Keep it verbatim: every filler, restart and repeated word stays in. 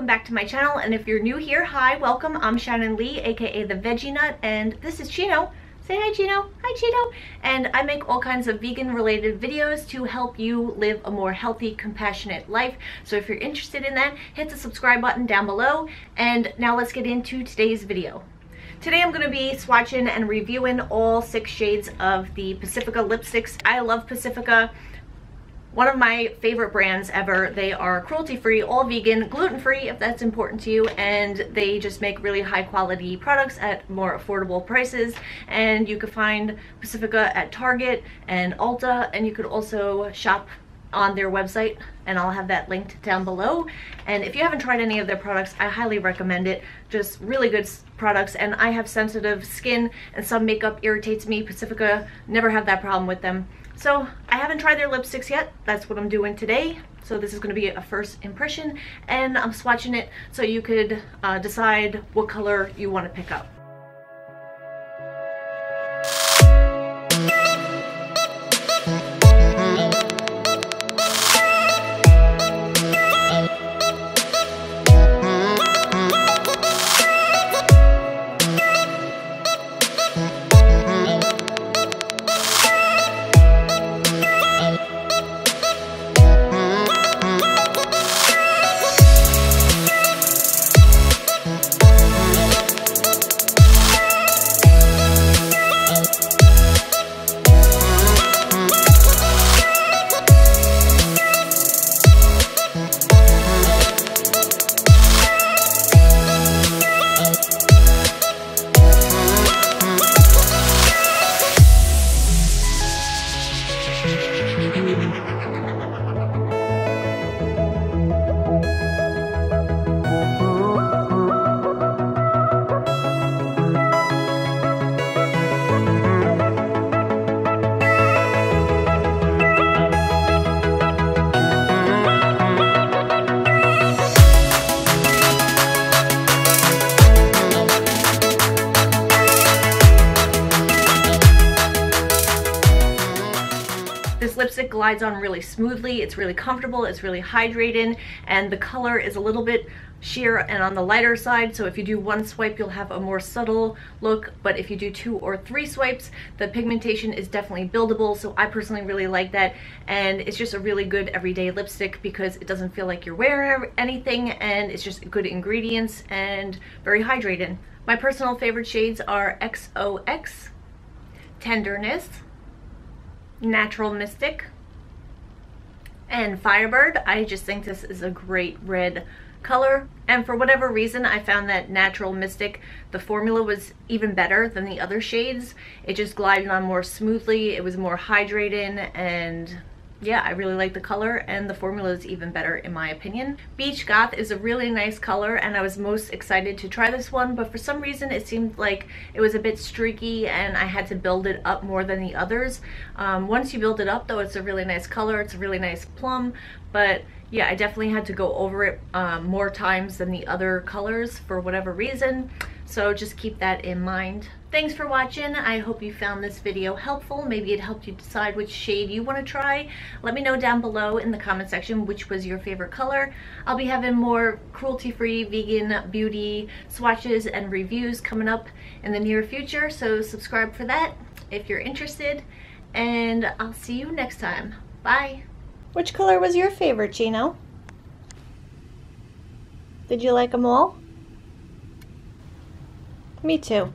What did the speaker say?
welcome back to my channel, and if you're new here, hi, welcome. I'm Shannon Lee, aka The Veggie Nut, and this is Chino. Say hi, Chino. Hi, Chino. And I make all kinds of vegan related videos to help you live a more healthy, compassionate life. So if you're interested in that, hit the subscribe button down below. And now let's get into today's video. Today I'm going to be swatching and reviewing all six shades of the Pacifica lipsticks. I love Pacifica, one of my favorite brands ever. They are cruelty-free, all vegan, gluten-free if that's important to you, and they just make really high-quality products at more affordable prices. And you can find Pacifica at Target and Ulta, and you could also shop on their website, and I'll have that linked down below. And if you haven't tried any of their products, I highly recommend it. Just really good products, and I have sensitive skin and some makeup irritates me. Pacifica, never have that problem with them. So I haven't tried their lipsticks yet. That's what I'm doing today. So this is going to be a first impression, and I'm swatching it so you could uh, decide what color you want to pick up. Lipstick glides on really smoothly. It's really comfortable, it's really hydrating, and the color is a little bit sheer and on the lighter side, so if you do one swipe you'll have a more subtle look, but if you do two or three swipes the pigmentation is definitely buildable. So I personally really like that, and it's just a really good everyday lipstick because it doesn't feel like you're wearing anything, and it's just good ingredients and very hydrating. My personal favorite shades are X O X, Tenderness, Natural Mystic, and Firebird. I just think this is a great red color, and for whatever reason I found that Natural Mystic, the formula was even better than the other shades. It just glided on more smoothly, it was more hydrating, and yeah, I really like the color, and the formula is even better in my opinion. Beach Goth is a really nice color, and I was most excited to try this one, but for some reason it seemed like it was a bit streaky and I had to build it up more than the others. Um, once you build it up though, it's a really nice color, it's a really nice plum, but yeah, I definitely had to go over it um, more times than the other colors for whatever reason. So just keep that in mind. Thanks for watching. I hope you found this video helpful. Maybe it helped you decide which shade you want to try. Let me know down below in the comment section which was your favorite color. I'll be having more cruelty-free vegan beauty swatches and reviews coming up in the near future, so subscribe for that if you're interested, and I'll see you next time. Bye! Which color was your favorite, Chino? Did you like them all? Me too.